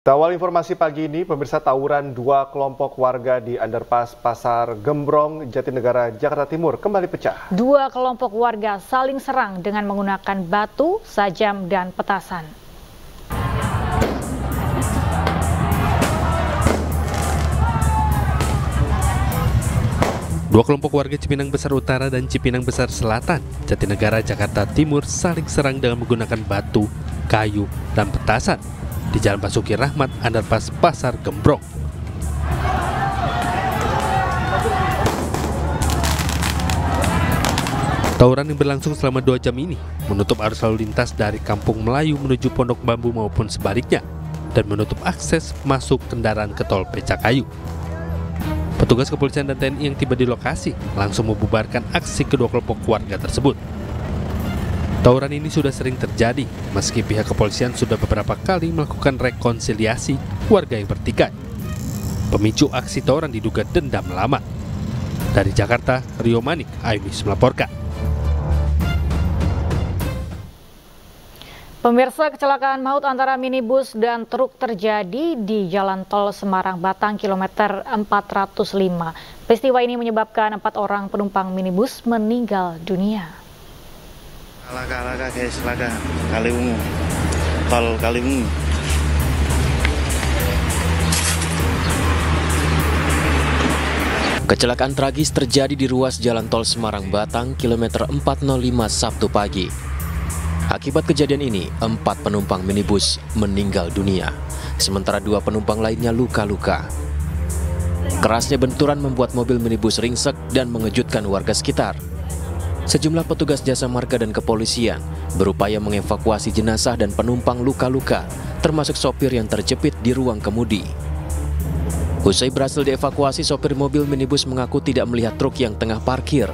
Awal informasi pagi ini, pemirsa, tawuran dua kelompok warga di underpass Pasar Gembrong, Jatinegara, Jakarta Timur kembali pecah. Dua kelompok warga saling serang dengan menggunakan batu, sajam, dan petasan. Dua kelompok warga Cipinang Besar Utara dan Cipinang Besar Selatan, Jatinegara, Jakarta Timur saling serang dengan menggunakan batu, kayu, dan petasan di Jalan Basuki Rahmat, underpass Pasar Gembrong. Tawuran yang berlangsung selama 2 jam ini menutup arus lalu lintas dari Kampung Melayu menuju Pondok Bambu maupun sebaliknya dan menutup akses masuk kendaraan ke Tol Becakayu. Petugas kepolisian dan TNI yang tiba di lokasi langsung membubarkan aksi kedua kelompok warga tersebut. Tawuran ini sudah sering terjadi, meski pihak kepolisian sudah beberapa kali melakukan rekonsiliasi warga yang bertikai. Pemicu aksi tawuran diduga dendam lama. Dari Jakarta, Rio Manik, iNews melaporkan. Pemirsa, kecelakaan maut antara minibus dan truk terjadi di Jalan Tol Semarang Batang kilometer 405. Peristiwa ini menyebabkan 4 orang penumpang minibus meninggal dunia. Laga Kaliungu, Tol Kaliungu. Kecelakaan tragis terjadi di ruas Jalan Tol Semarang Batang kilometer 405 Sabtu pagi. Akibat kejadian ini, 4 penumpang minibus meninggal dunia, sementara 2 penumpang lainnya luka-luka. Kerasnya benturan membuat mobil minibus ringsek dan mengejutkan warga sekitar. Sejumlah petugas jasa marga dan kepolisian berupaya mengevakuasi jenazah dan penumpang luka-luka, termasuk sopir yang terjepit di ruang kemudi. Usai berhasil dievakuasi, sopir mobil minibus mengaku tidak melihat truk yang tengah parkir.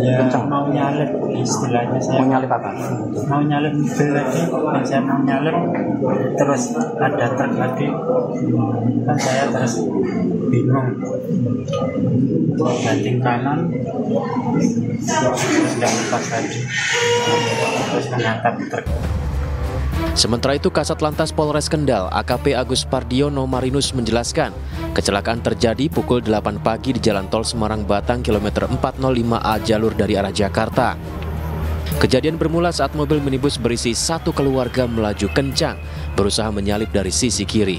Ya, mau nyalip, istilahnya saya. Mau nyalip apa? Mau nyalip mobil lagi, dan saya mau nyalip, terus ada truk lagi. Dan saya terus bingung. Banting kanan, terus nggak lepas lagi. Terus menghantam truk. Sementara itu, Kasat Lantas Polres Kendal AKP Agus Pardiono Marinus menjelaskan, kecelakaan terjadi pukul 8 pagi di Jalan Tol Semarang Batang kilometer 405A jalur dari arah Jakarta. Kejadian bermula saat mobil minibus berisi 1 keluarga melaju kencang, berusaha menyalip dari sisi kiri.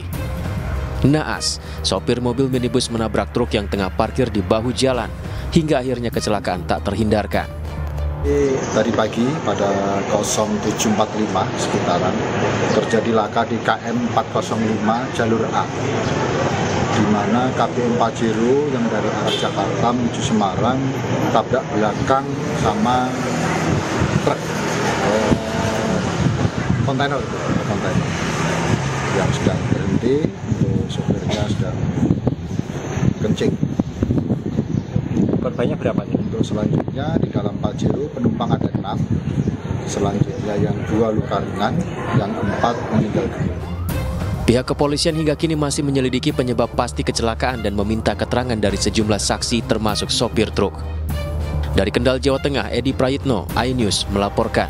Naas, sopir mobil minibus menabrak truk yang tengah parkir di bahu jalan, hingga akhirnya kecelakaan tak terhindarkan. Tadi pagi pada 07.45 sekitaran terjadi laka di KM 405 jalur A, di mana KPM Pajero yang dari arah Jakarta menuju Semarang tabrak belakang sama truk kontainer yang sedang berhenti, untuk sopirnya sedang kencing. Korbannya berapa nih? Untuk selanjutnya di dalam Pajero penumpang ada 6, selanjutnya yang 2 luka ringan, yang 4 meninggal dunia. Pihak kepolisian hingga kini masih menyelidiki penyebab pasti kecelakaan dan meminta keterangan dari sejumlah saksi termasuk sopir truk. Dari Kendal, Jawa Tengah, Edi Prayitno, iNews melaporkan.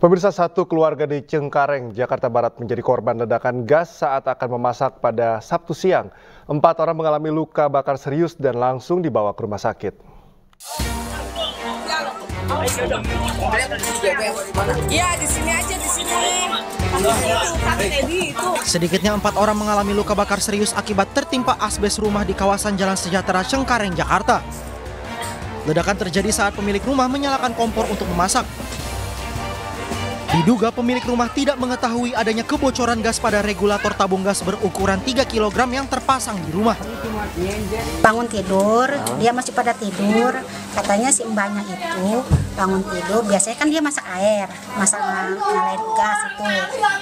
Pemirsa, 1 keluarga di Cengkareng, Jakarta Barat menjadi korban ledakan gas saat akan memasak pada Sabtu siang. 4 orang mengalami luka bakar serius dan langsung dibawa ke rumah sakit. Sedikitnya 4 orang mengalami luka bakar serius akibat tertimpa asbes rumah di kawasan Jalan Sejahtera, Cengkareng, Jakarta. Ledakan terjadi saat pemilik rumah menyalakan kompor untuk memasak. Diduga pemilik rumah tidak mengetahui adanya kebocoran gas pada regulator tabung gas berukuran 3 kg yang terpasang di rumah. Bangun tidur, dia masih pada tidur, katanya si mbaknya itu bangun tidur, biasanya kan dia masak air, masak nyalain gas itu.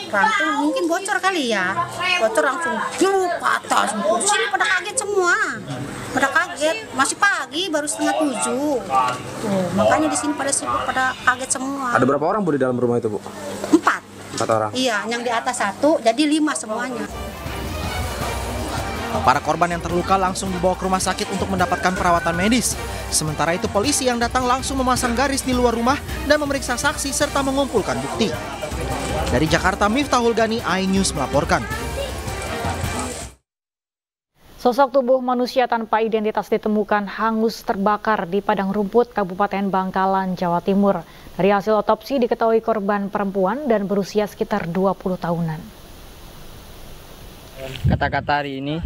Langsung mungkin bocor kali ya, bocor langsung juru ke atas, sini pada kaget semua. Pada kaget, masih pagi baru 6:30. Tuh, makanya di sini pada sibuk, pada kaget semua. Ada berapa orang Bu di dalam rumah itu, Bu? 4 orang. Iya, yang di atas 1, jadi 5 semuanya. Para korban yang terluka langsung dibawa ke rumah sakit untuk mendapatkan perawatan medis. Sementara itu polisi yang datang langsung memasang garis di luar rumah dan memeriksa saksi serta mengumpulkan bukti. Dari Jakarta, Miftahul Ghani, iNews melaporkan. Sosok tubuh manusia tanpa identitas ditemukan hangus terbakar di padang rumput Kabupaten Bangkalan, Jawa Timur. Dari hasil otopsi diketahui korban perempuan dan berusia sekitar 20 tahunan. Kata-kata hari ini,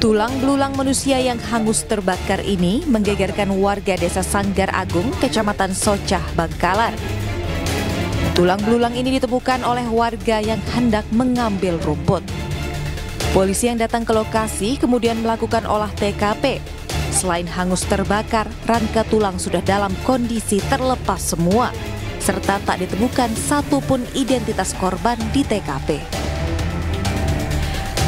tulang belulang manusia yang hangus terbakar ini menggegerkan warga Desa Sanggar Agung, Kecamatan Socah, Bangkalan. Tulang belulang ini ditemukan oleh warga yang hendak mengambil rumput. Polisi yang datang ke lokasi kemudian melakukan olah TKP. Selain hangus terbakar, rangka tulang sudah dalam kondisi terlepas semua, serta tak ditemukan satupun identitas korban di TKP.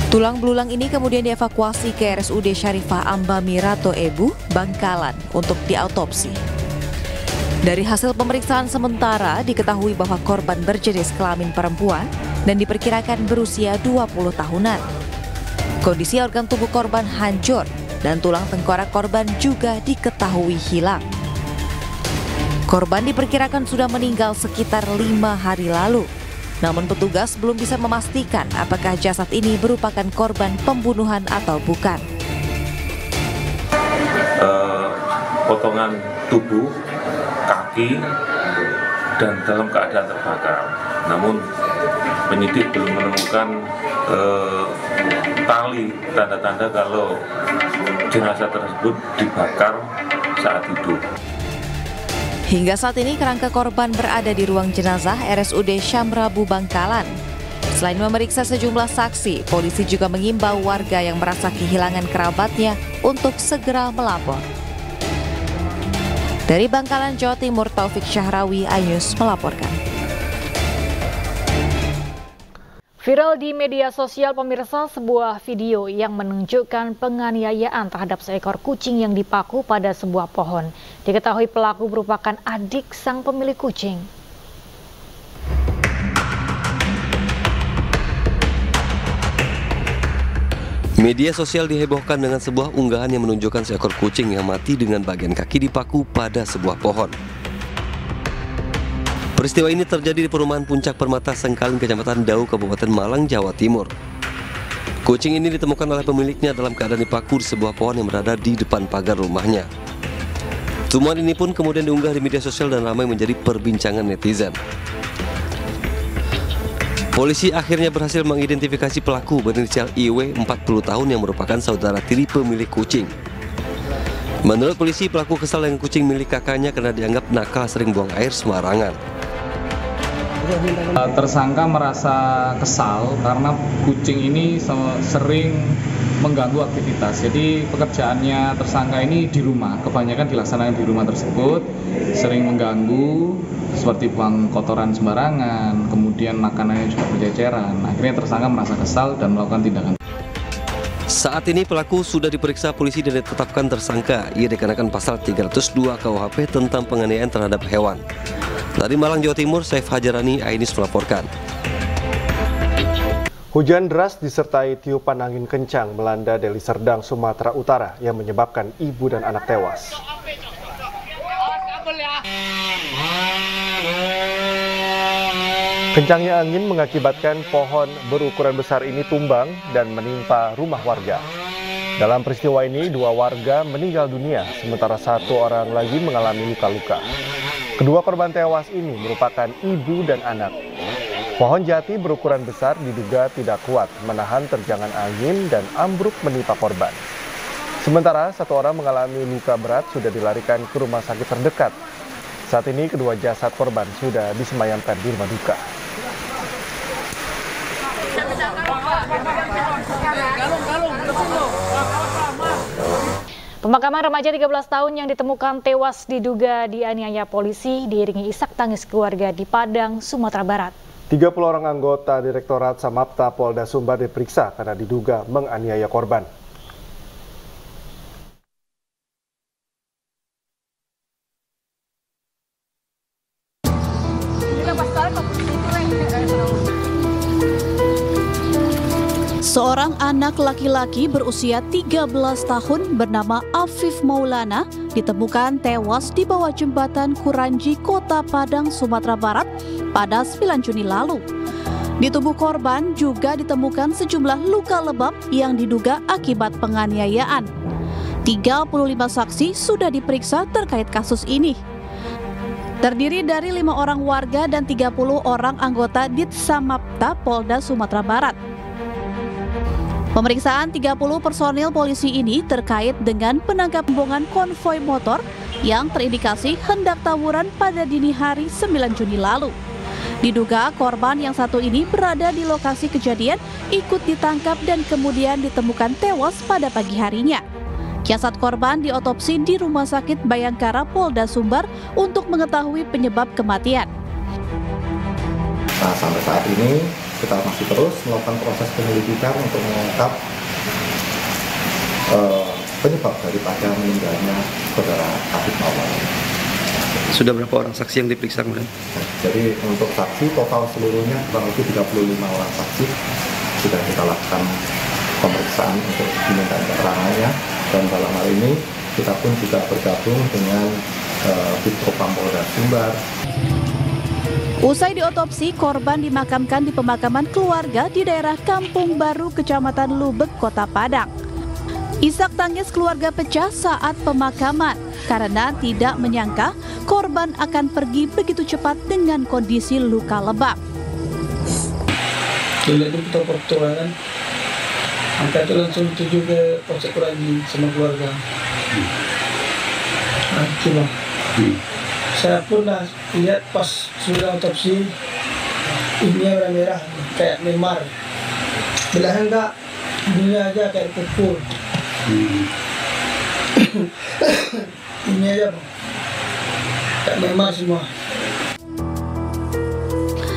Tulang belulang ini kemudian dievakuasi ke RSUD Syarifah Ambami Rato Ebu, Bangkalan, untuk diautopsi. Dari hasil pemeriksaan sementara diketahui bahwa korban berjenis kelamin perempuan dan diperkirakan berusia 20 tahunan. Kondisi organ tubuh korban hancur dan tulang tengkorak korban juga diketahui hilang. Korban diperkirakan sudah meninggal sekitar 5 hari lalu. Namun petugas belum bisa memastikan apakah jasad ini merupakan korban pembunuhan atau bukan. Potongan tubuh, kaki, dan dalam keadaan terbakar. Namun penyidik belum menemukan tali, tanda-tanda kalau jenazah tersebut dibakar saat hidup. Hingga saat ini kerangka korban berada di ruang jenazah RSUD Syamrabu, Bangkalan. Selain memeriksa sejumlah saksi, polisi juga mengimbau warga yang merasa kehilangan kerabatnya untuk segera melapor. Dari Bangkalan, Jawa Timur, Taufik Syahrawi, iNews melaporkan. Viral di media sosial pemirsa sebuah video yang menunjukkan penganiayaan terhadap seekor kucing yang dipaku pada sebuah pohon. Diketahui pelaku merupakan adik sang pemilik kucing. Media sosial dihebohkan dengan sebuah unggahan yang menunjukkan seekor kucing yang mati dengan bagian kaki dipaku pada sebuah pohon. Peristiwa ini terjadi di perumahan Puncak Permata, Sengkaling, Kecamatan Dau, Kabupaten Malang, Jawa Timur. Kucing ini ditemukan oleh pemiliknya dalam keadaan dipaku di sebuah pohon yang berada di depan pagar rumahnya. Temuan ini pun kemudian diunggah di media sosial dan ramai menjadi perbincangan netizen. Polisi akhirnya berhasil mengidentifikasi pelaku berinisial IW, 40 tahun, yang merupakan saudara tiri pemilik kucing. Menurut polisi, pelaku kesal dengan kucing milik kakaknya karena dianggap nakal sering buang air sembarangan. Tersangka merasa kesal karena kucing ini sering mengganggu aktivitas. Jadi pekerjaannya tersangka ini di rumah, kebanyakan dilaksanakan di rumah tersebut, sering mengganggu seperti buang kotoran sembarangan, kemudian makanannya juga berceceran. Akhirnya tersangka merasa kesal dan melakukan tindakan. Saat ini pelaku sudah diperiksa polisi dan ditetapkan tersangka. Ia dikenakan pasal 302 KUHP tentang penganiayaan terhadap hewan. Dari Malang, Jawa Timur, Saif Hajarani, iNews melaporkan. Hujan deras disertai tiupan angin kencang melanda Deli Serdang, Sumatera Utara yang menyebabkan ibu dan anak tewas. Kencangnya angin mengakibatkan pohon berukuran besar ini tumbang dan menimpa rumah warga. Dalam peristiwa ini, 2 warga meninggal dunia, sementara 1 orang lagi mengalami luka-luka. Kedua korban tewas ini merupakan ibu dan anak. Pohon jati berukuran besar diduga tidak kuat menahan terjangan angin dan ambruk menimpa korban. Sementara 1 orang mengalami luka berat sudah dilarikan ke rumah sakit terdekat. Saat ini kedua jasad korban sudah disemayamkan di rumah duka. Pemakaman remaja 13 tahun yang ditemukan tewas diduga dianiaya polisi diiringi isak tangis keluarga di Padang, Sumatera Barat. 30 orang anggota Direktorat Samapta Polda Sumbar diperiksa karena diduga menganiaya korban. Seorang anak laki-laki berusia 13 tahun bernama Afif Maulana ditemukan tewas di bawah jembatan Kuranji, Kota Padang, Sumatera Barat pada 9 Juni lalu. Di tubuh korban juga ditemukan sejumlah luka lebam yang diduga akibat penganiayaan. 35 saksi sudah diperiksa terkait kasus ini. Terdiri dari 5 orang warga dan 30 orang anggota Dit Samapta Polda Sumatera Barat. Pemeriksaan 30 personil polisi ini terkait dengan penangkapan rombongan konvoi motor yang terindikasi hendak tawuran pada dini hari 9 Juni lalu. Diduga korban yang satu ini berada di lokasi kejadian, ikut ditangkap dan kemudian ditemukan tewas pada pagi harinya. Jasad korban diotopsi di Rumah Sakit Bayangkara Polda Sumbar untuk mengetahui penyebab kematian. Nah, sampai saat ini kita masih terus melakukan proses penyelidikan untuk mengungkap penyebab daripada meninggalnya saudara Afif Maulana. Sudah berapa orang saksi yang diperiksa kemudian? Nah, jadi untuk saksi total seluruhnya kurang lebih 35 orang saksi sudah kita lakukan pemeriksaan untuk diminta keterangannya, dan dalam hal ini kita pun juga bergabung dengan Propam Polda Sumbar. Usai diotopsi, korban dimakamkan di pemakaman keluarga di daerah Kampung Baru, Kecamatan Lubeg, Kota Padang. Isak tangis keluarga pecah saat pemakaman karena tidak menyangka korban akan pergi begitu cepat dengan kondisi luka lebam. Maka itu langsung tuju ke polsek lagi sama keluarga. Cuma saya pun lihat pas sudah otopsi, ini orang merah kayak memar. Belahnya enggak, ini aja kayak kukur. Ini aja kayak memar semua.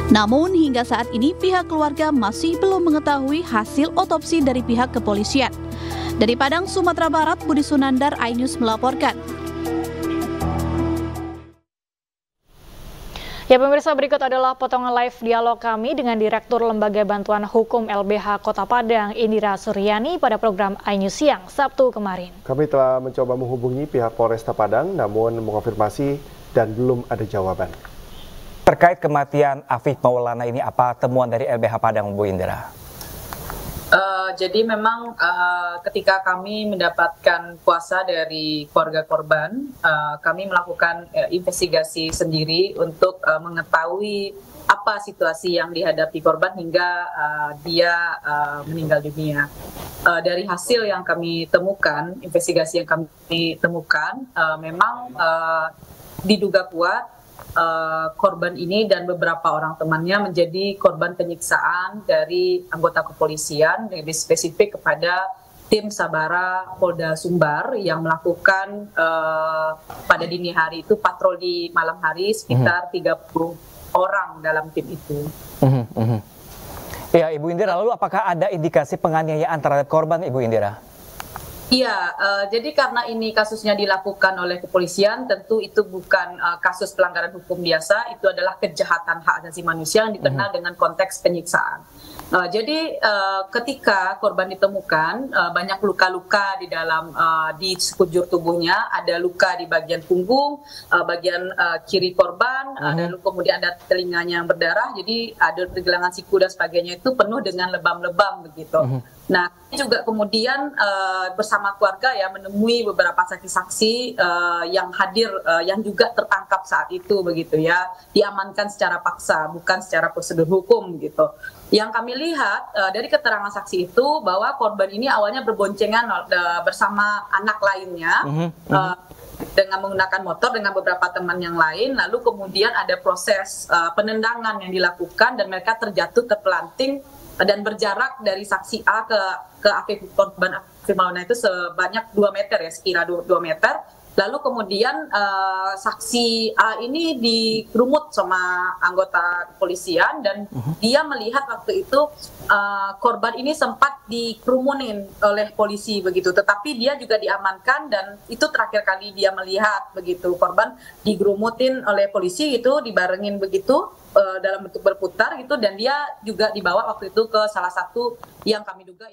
Namun hingga saat ini pihak keluarga masih belum mengetahui hasil otopsi dari pihak kepolisian. Dari Padang, Sumatera Barat, Budi Sunandar, iNews melaporkan. Ya pemirsa, berikut adalah potongan live dialog kami dengan Direktur Lembaga Bantuan Hukum LBH Kota Padang, Indira Suryani, pada program iNews Siang Sabtu kemarin. Kami telah mencoba menghubungi pihak Polresta Padang namun mengonfirmasi dan belum ada jawaban. Terkait kematian Afif Maulana ini, apa temuan dari LBH Padang, Bu Indira? Jadi memang ketika kami mendapatkan kuasa dari keluarga korban, kami melakukan investigasi sendiri untuk mengetahui apa situasi yang dihadapi korban hingga dia meninggal dunia. Dari hasil yang kami temukan, investigasi yang kami temukan, memang diduga kuat korban ini dan beberapa orang temannya menjadi korban penyiksaan dari anggota kepolisian, lebih spesifik kepada tim Sabara Polda Sumbar yang melakukan pada dini hari itu patroli malam hari sekitar 30 orang dalam tim itu. Ya, Ibu Indira, lalu apakah ada indikasi penganiayaan terhadap korban, Ibu Indira? Iya, jadi karena ini kasusnya dilakukan oleh kepolisian, tentu itu bukan kasus pelanggaran hukum biasa, itu adalah kejahatan hak asasi manusia yang dikenal dengan konteks penyiksaan. Jadi ketika korban ditemukan, banyak luka-luka di dalam di sekujur tubuhnya, ada luka di bagian punggung, bagian kiri korban, dan kemudian ada telinganya yang berdarah, jadi ada pergelangan siku dan sebagainya, itu penuh dengan lebam-lebam begitu. Nah, juga kemudian bersama keluarga ya menemui beberapa saksi-saksi yang hadir yang juga tertangkap saat itu begitu ya, diamankan secara paksa bukan secara prosedur hukum gitu. Yang kami lihat dari keterangan saksi itu bahwa korban ini awalnya berboncengan bersama anak lainnya. Dengan menggunakan motor dengan beberapa teman yang lain, lalu kemudian ada proses penendangan yang dilakukan dan mereka terjatuh terpelanting dan berjarak dari saksi A ke korban Afif Maulana itu sebanyak 2 meter ya, sekira 2 meter. Lalu kemudian saksi A ini dirumut sama anggota kepolisian dan dia melihat waktu itu korban ini sempat dikerumunin oleh polisi begitu. Tetapi dia juga diamankan dan itu terakhir kali dia melihat begitu. Korban digerumutin oleh polisi gitu, dibarengin begitu dalam bentuk berputar gitu dan dia juga dibawa waktu itu ke salah satu yang kami duga.